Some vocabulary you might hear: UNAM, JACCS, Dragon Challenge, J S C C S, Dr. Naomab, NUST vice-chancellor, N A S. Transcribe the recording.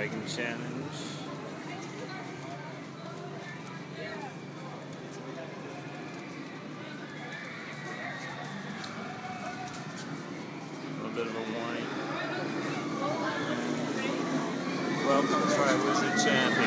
Dragon Challenge. A little bit of a wine. Welcome to our Wizard Channel.